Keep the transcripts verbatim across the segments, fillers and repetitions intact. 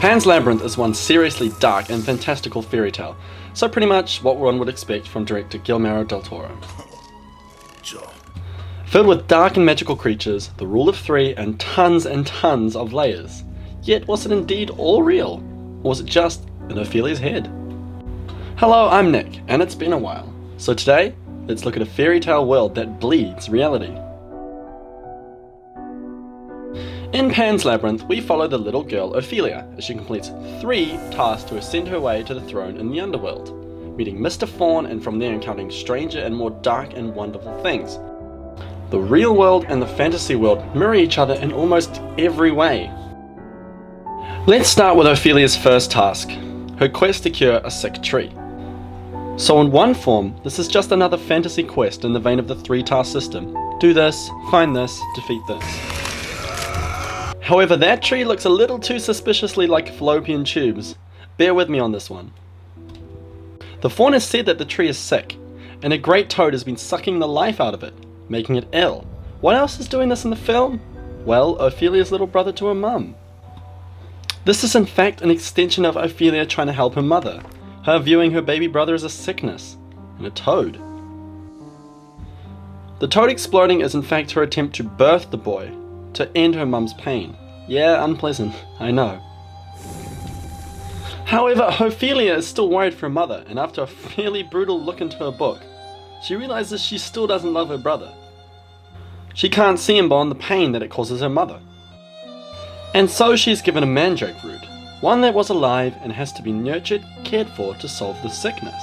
Pan's Labyrinth is one seriously dark and fantastical fairy tale, so pretty much what one would expect from director Guillermo del Toro. Filled with dark and magical creatures, the rule of three, and tons and tons of layers. Yet was it indeed all real? Or was it just in Ofelia's head? Hello, I'm Nick, and it's been a while. So today, let's look at a fairy tale world that bleeds reality. In Pan's Labyrinth, we follow the little girl Ofelia as she completes three tasks to ascend her way to the throne in the underworld, meeting Mister Faun and from there encountering stranger and more dark and wonderful things. The real world and the fantasy world mirror each other in almost every way. Let's start with Ofelia's first task, her quest to cure a sick tree. So in one form, this is just another fantasy quest in the vein of the three-task system. Do this, find this, defeat this. However, that tree looks a little too suspiciously like fallopian tubes. Bear with me on this one. The faun has said that the tree is sick, and a great toad has been sucking the life out of it, making it ill. What else is doing this in the film? Well, Ofelia's little brother to her mum. This is in fact an extension of Ofelia trying to help her mother, her viewing her baby brother as a sickness, and a toad. The toad exploding is in fact her attempt to birth the boy, to end her mum's pain. Yeah, unpleasant, I know. However, Ofelia is still worried for her mother, and after a fairly brutal look into her book, she realizes she still doesn't love her brother. She can't see and bond the pain that it causes her mother. And so she's given a mandrake root, one that was alive and has to be nurtured, cared for to solve the sickness.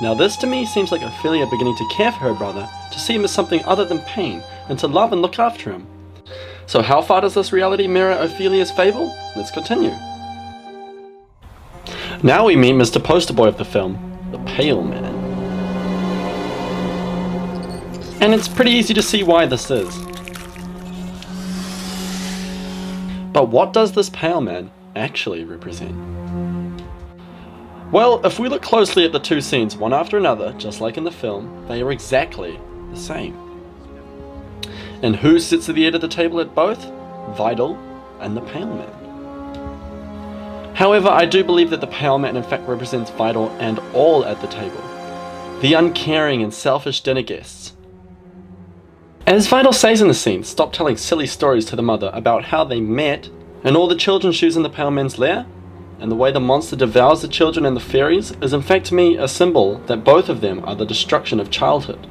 Now this to me seems like Ofelia beginning to care for her brother, to see him as something other than pain, and to love and look after him. So how far does this reality mirror Ofelia's fable? Let's continue. Now we meet Mister Poster Boy of the film, The Pale Man. And it's pretty easy to see why this is. But what does this Pale Man actually represent? Well, if we look closely at the two scenes, one after another, just like in the film, they are exactly the same. And who sits at the end of the table at both? Vidal and the Pale Man. However, I do believe that the Pale Man in fact represents Vidal and all at the table, the uncaring and selfish dinner guests. As Vidal says in the scene, stop telling silly stories to the mother about how they met and all the children's shoes in the Pale Man's lair, and the way the monster devours the children and the fairies is in fact to me a symbol that both of them are the destruction of childhood.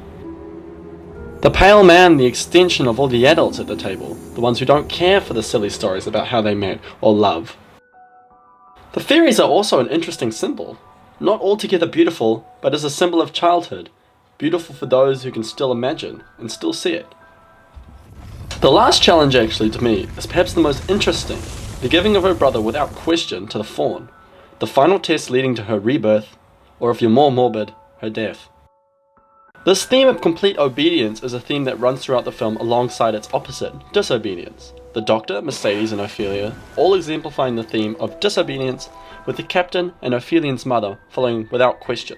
The Pale Man, the extension of all the adults at the table, the ones who don't care for the silly stories about how they met or love. The fairies are also an interesting symbol. Not altogether beautiful, but as a symbol of childhood. Beautiful for those who can still imagine and still see it. The last challenge actually to me is perhaps the most interesting, the giving of her brother without question to the faun. The final test leading to her rebirth, or if you're more morbid, her death. This theme of complete obedience is a theme that runs throughout the film alongside its opposite, disobedience. The Doctor, Mercedes and Ofelia all exemplifying the theme of disobedience, with the Captain and Ofelia's mother following without question.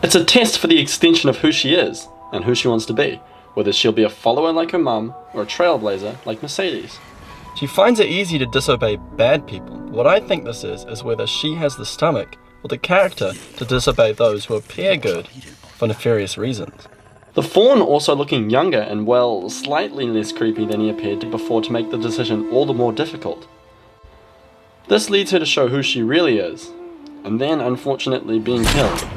It's a test for the extension of who she is and who she wants to be, whether she'll be a follower like her mum or a trailblazer like Mercedes. She finds it easy to disobey bad people. What I think this is, is whether she has the stomach or the character to disobey those who appear good for nefarious reasons. The faun also looking younger and, well, slightly less creepy than he appeared to before to make the decision all the more difficult. This leads her to show who she really is, and then unfortunately being killed.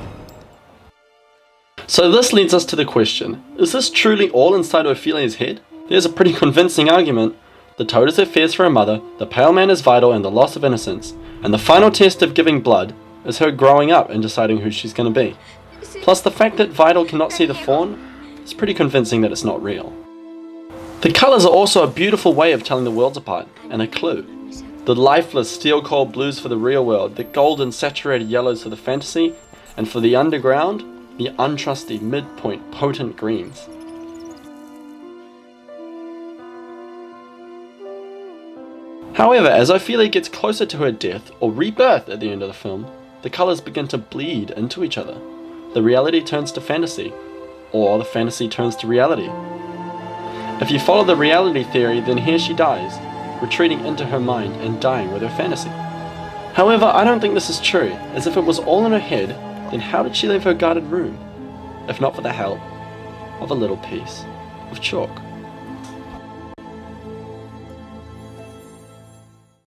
So this leads us to the question, is this truly all inside Ofelia's head? There's a pretty convincing argument. The toad is her fears for her mother, the Pale Man is Vidal and the loss of innocence, and the final test of giving blood is her growing up and deciding who she's going to be. Plus the fact that Vidal cannot see the faun is pretty convincing that it's not real. The colours are also a beautiful way of telling the worlds apart, and a clue. The lifeless steel cold blues for the real world, the golden saturated yellows for the fantasy, and for the underground, the untrusty midpoint potent greens. However, as Ofelia gets closer to her death, or rebirth at the end of the film, the colours begin to bleed into each other. The reality turns to fantasy, or the fantasy turns to reality. If you follow the reality theory, then here she dies, retreating into her mind and dying with her fantasy. However, I don't think this is true, as if it was all in her head, then how did she leave her guarded room, if not for the help of a little piece of chalk?